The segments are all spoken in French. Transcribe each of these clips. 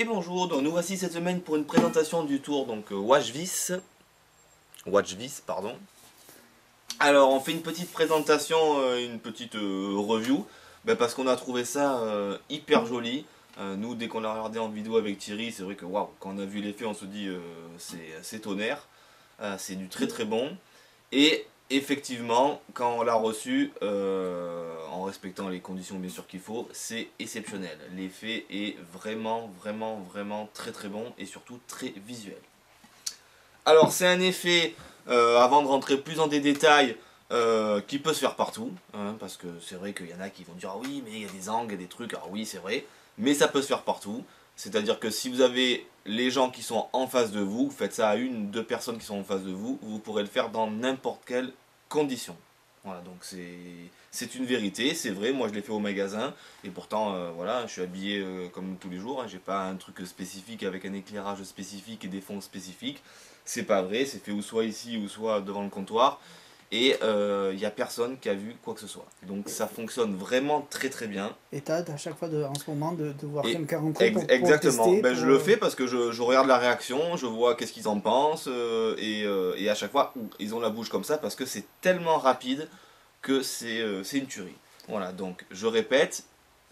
Et bonjour, donc nous voici cette semaine pour une présentation du tour donc Watch This, pardon. Alors on fait une petite présentation, une petite review, parce qu'on a trouvé ça hyper joli. Nous dès qu'on l'a regardé en vidéo avec Thierry, c'est vrai que waouh, quand on a vu l'effet on se dit c'est tonnerre, c'est du très très bon. Et effectivement quand on l'a reçu, en respectant les conditions bien sûr qu'il faut, c'est exceptionnel. L'effet est vraiment très très bon et surtout très visuel. Alors c'est un effet, avant de rentrer plus dans des détails, qui peut se faire partout, hein, parce que c'est vrai qu'il y en a qui vont dire ah oui mais il y a des angles, il y a des trucs, alors oui c'est vrai, mais ça peut se faire partout. C'est à dire que si vous avez les gens qui sont en face de vous, faites ça à une, deux personnes qui sont en face de vous, vous pourrez le faire dans n'importe quelle condition. Voilà, donc c'est une vérité, c'est vrai, moi je l'ai fait au magasin, et pourtant voilà, je suis habillé comme tous les jours, hein, j'ai pas un truc spécifique avec un éclairage spécifique et des fonds spécifiques, c'est pas vrai, c'est fait ou soit ici ou soit devant le comptoir, et il n'y a personne qui a vu quoi que ce soit. Donc ça fonctionne vraiment très très bien. Et t'as à chaque fois en ce moment de voir quelqu'un en compte pour exactement, tester, je le fais parce que je regarde la réaction, je vois qu'est-ce qu'ils en pensent, et à chaque fois ils ont la bouche comme ça parce que c'est tellement rapide que c'est une tuerie. Voilà, donc je répète,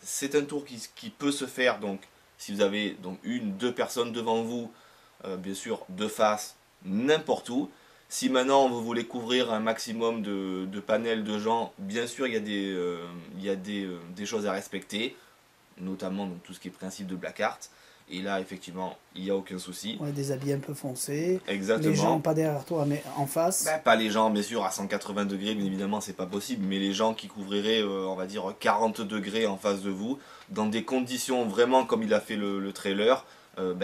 c'est un tour qui peut se faire donc si vous avez donc une, deux personnes devant vous, bien sûr de face, n'importe où. Si maintenant vous voulez couvrir un maximum de panels de gens, bien sûr il y a des choses à respecter, notamment donc, tout ce qui est principe de black art. Et là effectivement il n'y a aucun souci. Ouais, des habits un peu foncés, exactement. Les gens pas derrière toi mais en face. Pas les gens bien sûr à 180 degrés, bien évidemment c'est pas possible, mais les gens qui couvriraient on va dire 40 degrés en face de vous, dans des conditions vraiment comme il a fait le trailer.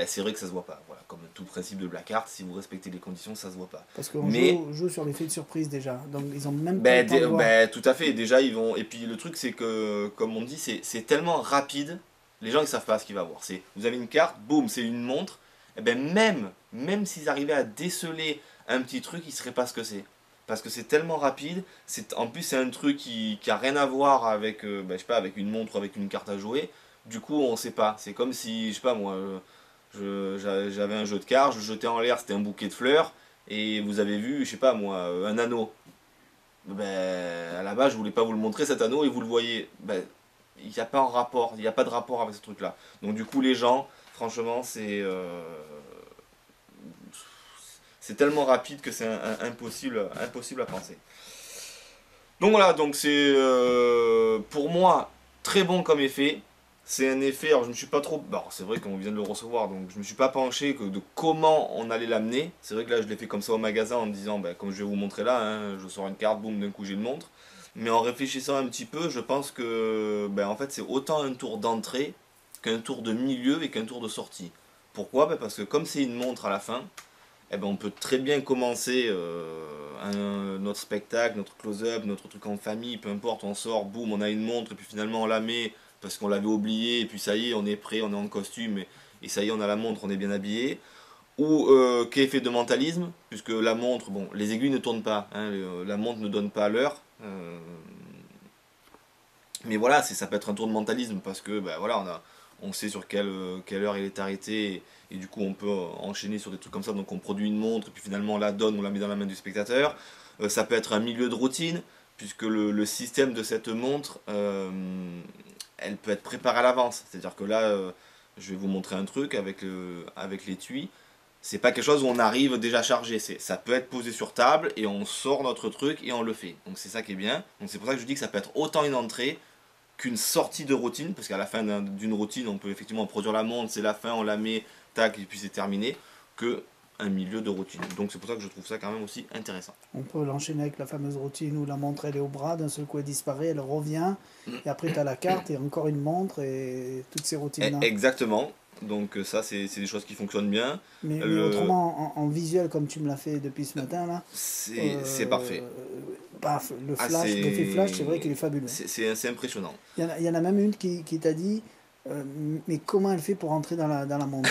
C'est vrai que ça se voit pas, voilà, comme tout principe de black art, si vous respectez les conditions ça se voit pas. Parce qu'on joue sur l'effet de surprise déjà, donc ils ont même pas le temps de voir. Tout à fait, déjà ils vont, et puis le truc c'est que, comme on dit, c'est tellement rapide, les gens ils savent pas ce qu'ils vont voir. Vous avez une carte, boum, c'est une montre, et même s'ils arrivaient à déceler un petit truc, ils sauraient pas ce que c'est. Parce que c'est tellement rapide, en plus c'est un truc qui a rien à voir avec, je sais pas, avec une montre ou avec une carte à jouer, du coup on sait pas, c'est comme si, je sais pas moi... J'avais un jeu de cartes, je jetais en l'air, c'était un bouquet de fleurs, et vous avez vu, je sais pas moi, un anneau. À la base, je voulais pas vous le montrer cet anneau et vous le voyez. Il n'y a pas un rapport, il n'y a pas de rapport avec ce truc-là. Donc du coup, les gens, franchement, c'est tellement rapide que c'est impossible à penser. Donc voilà, donc c'est pour moi très bon comme effet. C'est un effet, alors je me suis pas trop... c'est vrai qu'on vient de le recevoir, donc je me suis pas penché de comment on allait l'amener. C'est vrai que là je l'ai fait comme ça au magasin en me disant, comme je vais vous montrer là, hein, je sors une carte, boum, d'un coup j'ai le montre. Mais en réfléchissant un petit peu, je pense que en fait c'est autant un tour d'entrée qu'un tour de milieu et qu'un tour de sortie. Pourquoi? Parce que comme c'est une montre à la fin, on peut très bien commencer notre spectacle, notre close-up, notre truc en famille, peu importe, on sort, boum, on a une montre et puis finalement on la met... parce qu'on l'avait oublié, et puis ça y est, on est prêt, on est en costume, et ça y est, on a la montre, on est bien habillé. Ou qu'est fait de mentalisme, puisque la montre, les aiguilles ne tournent pas, hein, la montre ne donne pas l'heure. Mais voilà, ça peut être un tour de mentalisme, parce que voilà, on sait sur quelle heure il est arrêté, et du coup on peut enchaîner sur des trucs comme ça, donc on produit une montre, et puis finalement on la donne, on la met dans la main du spectateur. Ça peut être un milieu de routine, puisque le système de cette montre... elle peut être préparée à l'avance, c'est-à-dire que là, je vais vous montrer un truc avec l'étui, c'est pas quelque chose où on arrive déjà chargé, ça peut être posé sur table et on sort notre truc et on le fait, donc c'est ça qui est bien, donc c'est pour ça que je dis que ça peut être autant une entrée qu'une sortie de routine, parce qu'à la fin d'une routine, on peut effectivement produire la montre, c'est la fin, on la met, tac, et puis c'est terminé, qu'un milieu de routine, donc c'est pour ça que je trouve ça quand même aussi intéressant. On peut l'enchaîner avec la fameuse routine où la montre elle est au bras, d'un seul coup elle disparaît, elle revient, et après tu as la carte et encore une montre et toutes ces routines-là. Exactement, donc ça c'est des choses qui fonctionnent bien. Mais, autrement, en visuel comme tu me l'as fait depuis ce matin là, c'est parfait. Le flash, l'effet flash, c'est vrai qu'il est fabuleux. C'est impressionnant. Il y en a même une qui t'a dit, mais comment elle fait pour entrer dans la montre?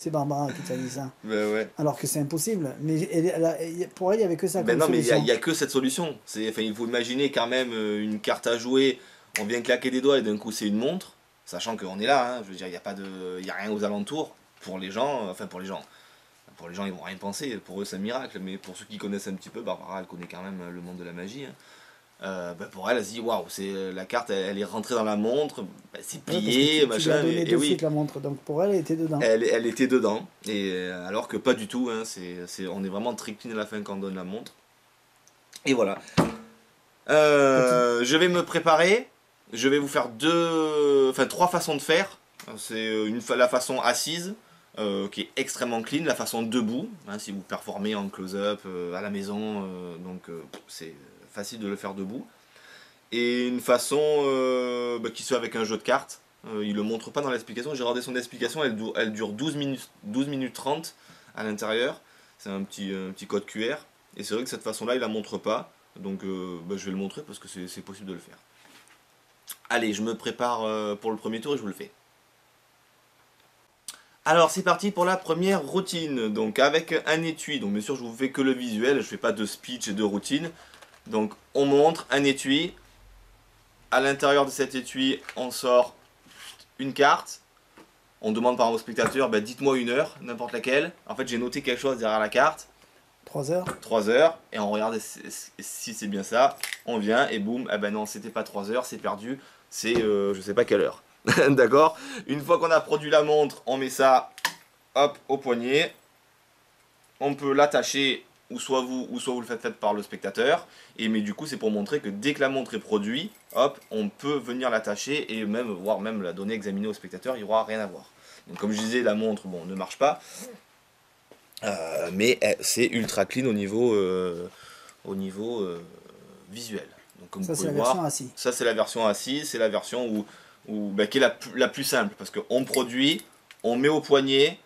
C'est Barbara qui t'a dit ça. Ouais. Alors que c'est impossible. Mais pour elle, il n'y avait que ça comme solution. Non, mais il n'y a que cette solution. Il faut imaginer quand même une carte à jouer, on vient claquer des doigts et d'un coup c'est une montre. sachant qu'on est là, hein, je veux dire, il n'y a pas de, y a rien aux alentours, pour les gens, enfin pour les gens ils vont rien penser, pour eux c'est un miracle, mais pour ceux qui connaissent un petit peu, Barbara elle connaît quand même le monde de la magie, hein. Bah pour elle se dit waouh, c'est la carte, elle est rentrée dans la montre, bah, c'est plié, ouais, machin, et oui, la montre, donc pour elle était dedans, elle était dedans, et alors que pas du tout, hein, on est vraiment très clean à la fin quand on donne la montre, et voilà. Je vais me préparer, je vais vous faire trois façons de faire. C'est la façon assise, qui est extrêmement clean, la façon debout, hein, si vous performez en close-up à la maison, donc c'est facile de le faire debout, et une façon qui soit avec un jeu de cartes, il le montre pas dans l'explication, j'ai regardé son explication, elle dure 12 minutes 30 à l'intérieur, c'est un petit code QR, et c'est vrai que cette façon là il la montre pas, donc je vais le montrer parce que c'est possible de le faire. Allez, je me prépare pour le premier tour et je vous le fais. Alors c'est parti pour la première routine, donc avec un étui, donc bien sûr je vous fais que le visuel, je fais pas de speech et de routine. Donc on montre un étui, à l'intérieur de cet étui on sort une carte, on demande par exemple au spectateur, bah, dites-moi une heure, n'importe laquelle, en fait j'ai noté quelque chose derrière la carte. 3 heures. 3 heures, et on regarde si c'est bien ça, on vient et boum, ah ben non c'était pas 3 heures, c'est perdu, c'est je sais pas quelle heure. D'accord. Une fois qu'on a produit la montre, on met ça hop, au poignet. On peut l'attacher, ou soit vous le faites par le spectateur. Et mais du coup, c'est pour montrer que dès que la montre est produite, hop, on peut venir l'attacher et même voir même la donnée examinée au spectateur, il n'y aura rien à voir. Donc comme je disais, la montre, bon, ne marche pas, mais c'est ultra clean au niveau visuel. Donc comme ça, vous pouvez voir, ça c'est la version assise, c'est la version qui est la plus simple, parce qu'on produit, on met au poignet,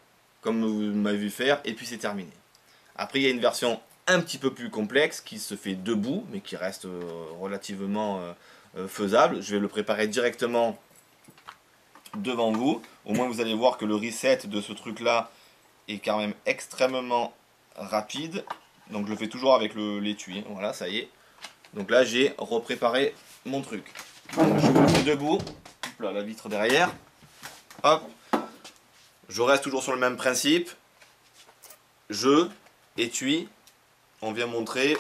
comme vous m'avez vu faire, et puis c'est terminé. Après, il y a une version un petit peu plus complexe, qui se fait debout, mais qui reste relativement faisable. Je vais le préparer directement devant vous. Au moins, vous allez voir que le reset de ce truc-là est quand même extrêmement rapide. Donc, je le fais toujours avec l'étui, hein. Voilà, ça y est. Donc là, j'ai repréparé mon truc. Donc, je me mets debout. Là, la vitre derrière, hop, je reste toujours sur le même principe, je étui, on vient montrer,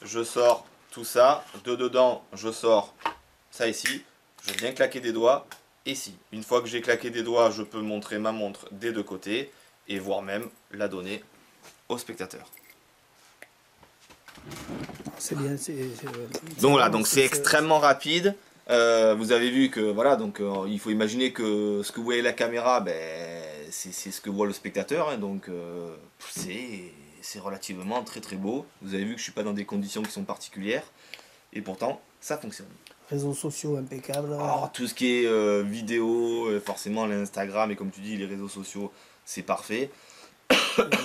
je sors tout ça, de dedans je sors ça ici, je viens claquer des doigts ici, une fois que j'ai claqué des doigts je peux montrer ma montre des deux côtés et voire même la donner au spectateur. C'est bien, donc voilà, donc c'est extrêmement rapide. Vous avez vu que voilà, donc il faut imaginer que ce que vous voyez la caméra, ben, c'est ce que voit le spectateur, hein, donc c'est relativement très très beau. Vous avez vu que je suis pas dans des conditions qui sont particulières et pourtant ça fonctionne. Réseaux sociaux impeccables. Alors, tout ce qui est vidéo, forcément l'Instagram et comme tu dis les réseaux sociaux, c'est parfait.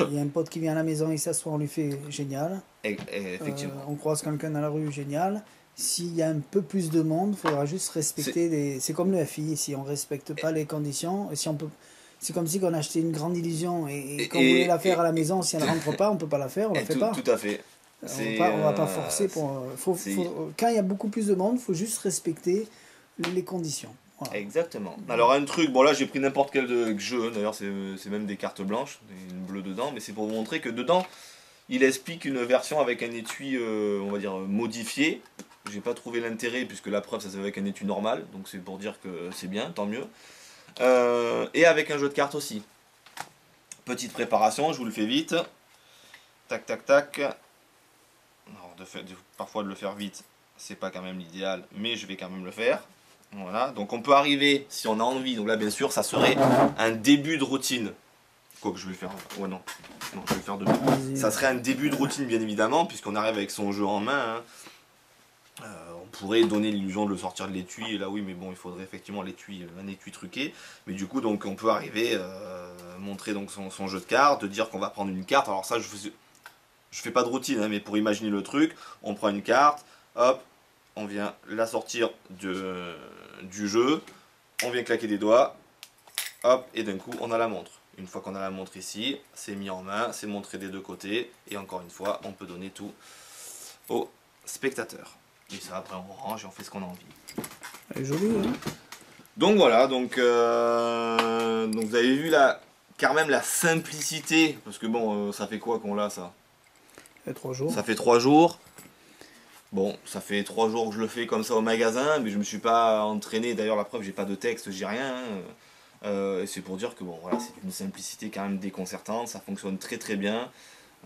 Il y a un pote qui vient à la maison, il s'assoit, on lui fait génial. Et effectivement. On croise quelqu'un dans la rue, génial. S'il y a un peu plus de monde, il faudra juste respecter C'est comme le FI, si on ne respecte pas les conditions, si on peut... c'est comme si on achetait une grande illusion et qu'on voulait la faire à la maison, si elle ne rentre pas, on ne peut pas la faire, on ne la fait pas. Tout à fait. On ne va pas forcer. Quand il y a beaucoup plus de monde, il faut juste respecter les conditions. Voilà. Exactement. Alors un truc, bon là j'ai pris n'importe quel jeu, d'ailleurs c'est même des cartes blanches, une bleue dedans, mais c'est pour vous montrer que dedans, il explique une version avec un étui, on va dire, modifié. J'ai pas trouvé l'intérêt puisque la preuve ça c'est avec un étui normal, donc c'est pour dire que c'est bien, tant mieux. Et avec un jeu de cartes aussi. Petite préparation, je vous le fais vite. Tac tac tac. Alors, parfois de le faire vite, c'est pas quand même l'idéal, mais je vais quand même le faire. Voilà, donc on peut arriver si on a envie. Donc là bien sûr ça serait un début de routine. Quoi que je vais le faire. Ouais non. Non, je vais le faire demain. Ça serait un début de routine bien évidemment, puisqu'on arrive avec son jeu en main. Hein. On pourrait donner l'illusion de le sortir de l'étui, là oui mais bon il faudrait effectivement un étui truqué, mais du coup donc on peut arriver montrer donc son jeu de cartes, de dire qu'on va prendre une carte, alors ça je fais pas de routine hein, mais pour imaginer le truc, on prend une carte, hop, on vient la sortir du jeu, on vient claquer des doigts, hop, et d'un coup on a la montre. Une fois qu'on a la montre ici, c'est mis en main, c'est montré des deux côtés, et encore une fois on peut donner tout au spectateur. Et ça, après on range et on fait ce qu'on a envie. Elle est jolie, hein? Donc voilà, donc vous avez vu là, quand même la simplicité, parce que bon, ça fait quoi qu'on l'a ça? Ça fait 3 jours. Ça fait 3 jours. Bon, ça fait 3 jours que je le fais comme ça au magasin, mais je me suis pas entraîné. D'ailleurs, la preuve, j'ai pas de texte, j'ai rien. Hein. C'est pour dire que bon, voilà, c'est une simplicité quand même déconcertante. Ça fonctionne très très bien.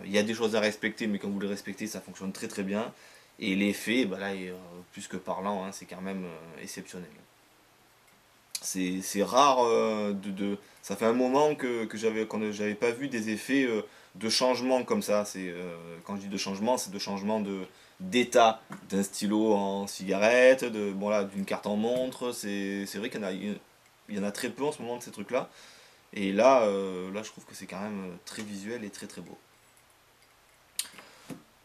Il y a des choses à respecter, mais quand vous les respectez, ça fonctionne très très bien. Et l'effet, bah là, est, plus que parlant, hein, c'est quand même exceptionnel. C'est rare, ça fait un moment qu'on n'avait pas vu des effets de changement comme ça. Quand je dis de changement, c'est de changement d'état, d'un stylo en cigarette, bon là, d'une carte en montre. C'est vrai qu'il y en a très peu en ce moment de ces trucs-là. Et là, là, je trouve que c'est quand même très visuel et très très beau.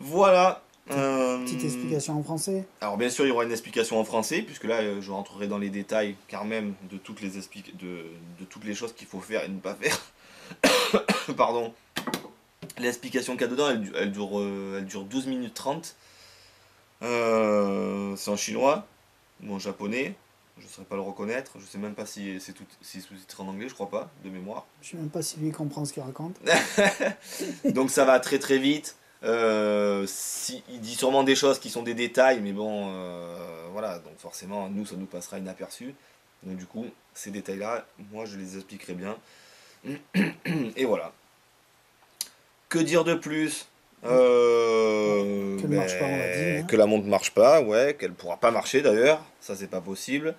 Voilà. Petite explication en français. Alors bien sûr il y aura une explication en français, puisque là je rentrerai dans les détails car même de toutes les choses qu'il faut faire et ne pas faire. Pardon. L'explication qu'il y a dedans, elle dure 12 minutes 30. C'est en chinois ou en japonais. Je ne saurais pas le reconnaître. Je ne sais même pas si c'est sous-titré en anglais, je crois pas, de mémoire. Je ne sais même pas si lui comprend ce qu'il raconte. Donc ça va très très vite. Il dit sûrement des choses qui sont des détails, mais bon, voilà, donc forcément, nous, ça nous passera inaperçu. Donc du coup, ces détails-là, moi, je les expliquerai bien. Et voilà. Que dire de plus? Que la montre ne marche pas, ouais, qu'elle ne pourra pas marcher d'ailleurs, ça c'est pas possible.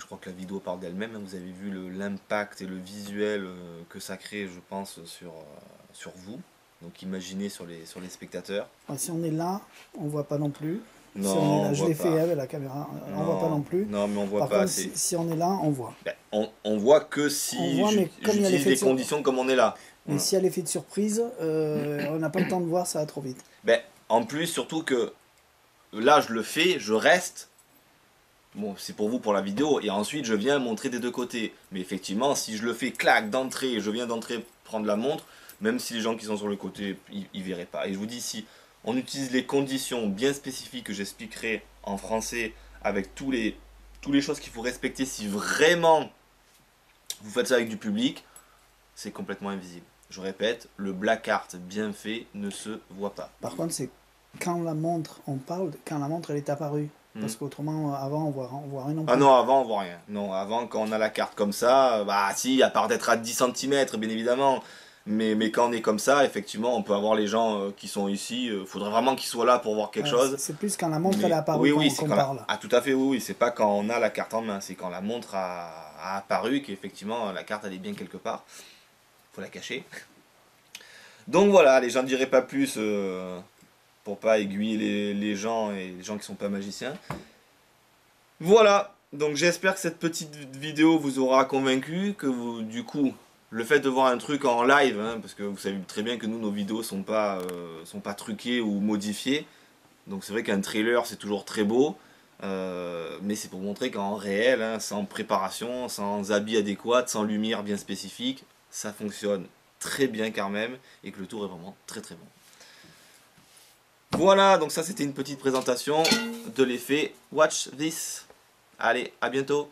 Je crois que la vidéo parle d'elle-même, hein. Vous avez vu l'impact et le visuel que ça crée, je pense, sur vous. Donc imaginez sur les spectateurs. Ah, si on est là, on ne voit pas non plus. Non, si on est là, je l'ai fait avec la caméra, non, on ne voit pas non plus. Non, mais on voit Par pas. Contre, si on est là, on voit. Ben, on voit que si j'utilise les conditions comme on est là. Mais voilà. S'il y a l'effet de surprise, on n'a pas le temps de voir, ça va trop vite. Ben, en plus, surtout que là, je le fais, je reste. Bon, c'est pour vous, pour la vidéo, et ensuite je viens montrer des deux côtés. Mais effectivement, si je le fais clac d'entrée, je viens d'entrée prendre la montre, même si les gens qui sont sur le côté, ils verraient pas. Et je vous dis, si on utilise les conditions bien spécifiques que j'expliquerai en français, avec toutes les choses qu'il faut respecter, si vraiment vous faites ça avec du public, c'est complètement invisible. Je répète, le black art bien fait ne se voit pas. Par contre, c'est quand la montre, on parle, quand la montre elle est apparue. Parce qu'autrement, avant, on voit rien. Ah non, avant, on voit rien. Non, avant, quand on a la carte comme ça, bah si, à part d'être à 10 cm, bien évidemment. Mais quand on est comme ça, effectivement, on peut avoir les gens qui sont ici. Il faudrait vraiment qu'ils soient là pour voir quelque chose. C'est plus quand la montre, elle a apparu qu'on parle. Ah, tout à fait, oui. C'est pas quand on a la carte en main. C'est quand la montre a apparu qu'effectivement, la carte, elle est bien quelque part. Il faut la cacher. Donc voilà, les gens ne diraient pas plus... pour pas aiguiller les gens et les gens qui sont pas magiciens. Voilà, donc j'espère que cette petite vidéo vous aura convaincu, que vous, du coup, le fait de voir un truc en live, hein, parce que vous savez très bien que nous, nos vidéos sont pas truquées ou modifiées, donc c'est vrai qu'un trailer c'est toujours très beau, mais c'est pour montrer qu'en réel, hein, sans préparation, sans habits adéquats, sans lumière bien spécifique, ça fonctionne très bien quand même, et que le tour est vraiment très très bon. Voilà, donc ça c'était une petite présentation de l'effet Watch This. Allez, à bientôt.